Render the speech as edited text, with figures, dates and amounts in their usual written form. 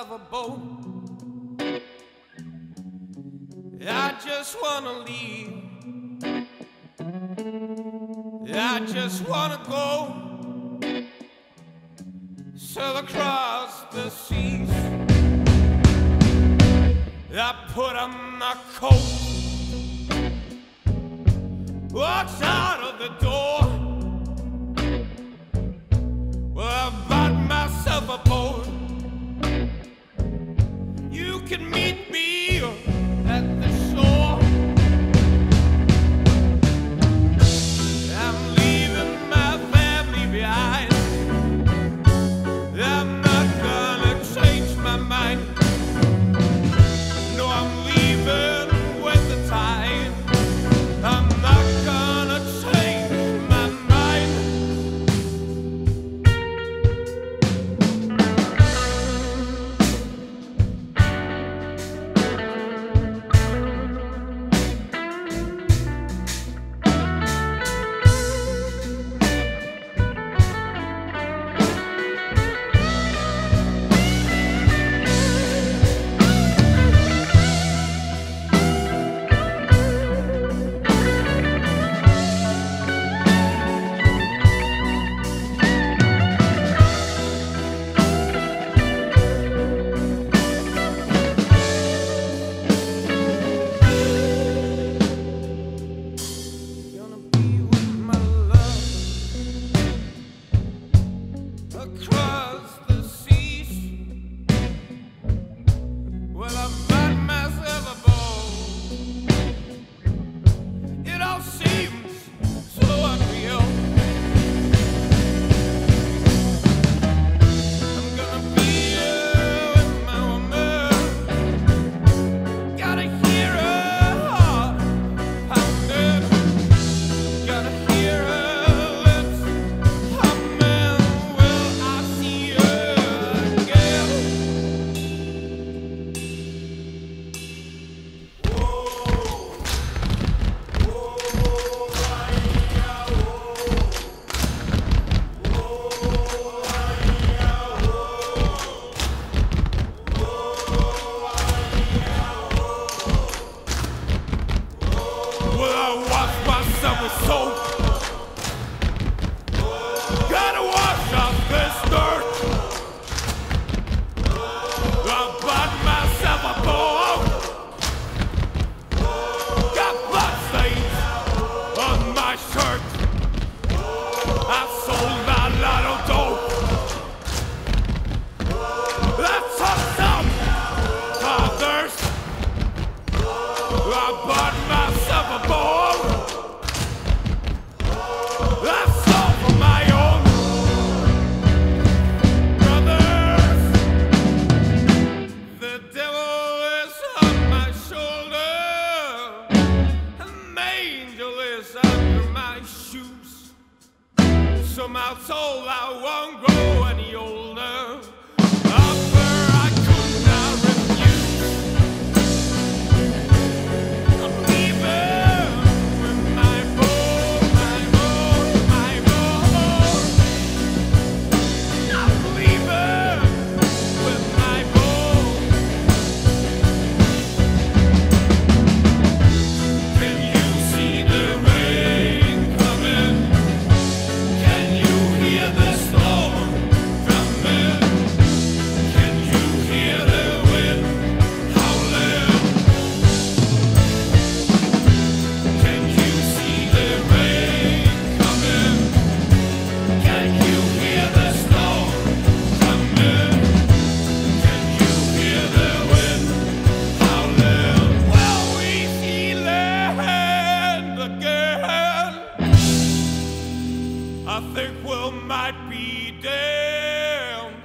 of a boat. I just wanna leave, I just wanna go, sail across the seas. I put on my coat, walked out of the door. Well, I bought myself a boat. You can meet me at the shore. I'm leaving my family behind. I'm not gonna change my mind. No, I'm leaving with the tide. I'm not gonna change my mind. Across the seas, well, I bought myself a boat. It all seems so unreal. I'm gonna be here with my woman. Gotta hear her heart pounding. Gotta hear her. Somehow told I won't grow any older. Offer I could not refuse. I'm leaving with my boat, my boat, my boat. I'm leaving with my boat. Can you see the rain coming? I think we might be damned.